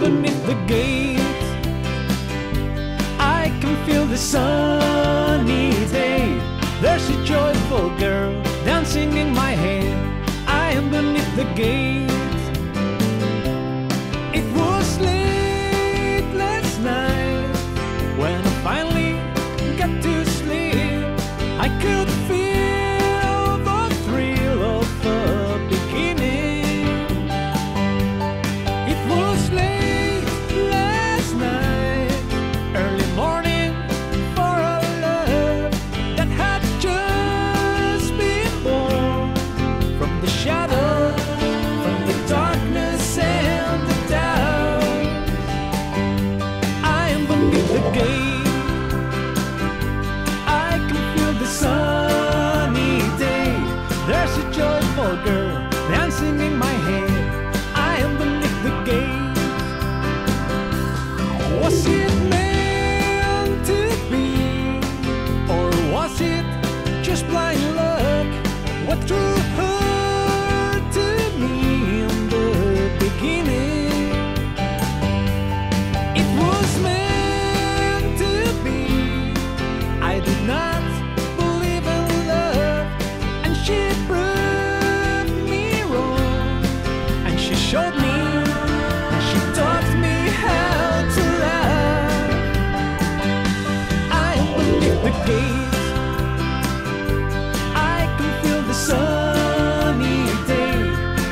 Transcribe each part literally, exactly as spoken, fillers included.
Beneath the gate, I can feel the sunny day. There's a joyful girl dancing in my head. I am beneath the gate. It was late last night when I finally got to sleep. I could feel the thrill of the beginning. It was late. I can feel the sunny day. There's a joyful girl dancing in my head. I am beneath the gate. Was it meant to be, or was it just blind luck? What drew her to me in the beginning? It was meant. I can feel the sunny day.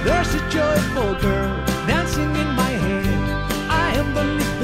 There's a joyful girl dancing in my head. I am beneath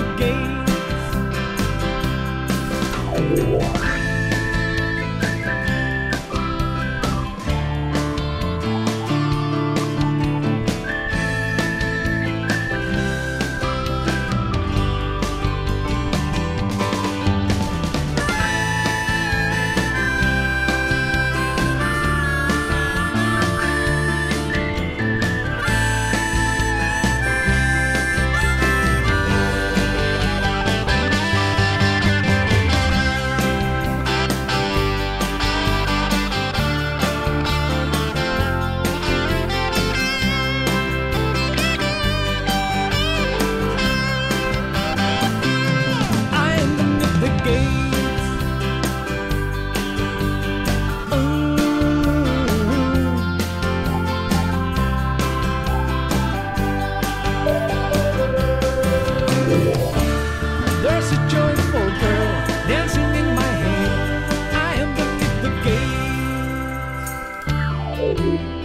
the gate.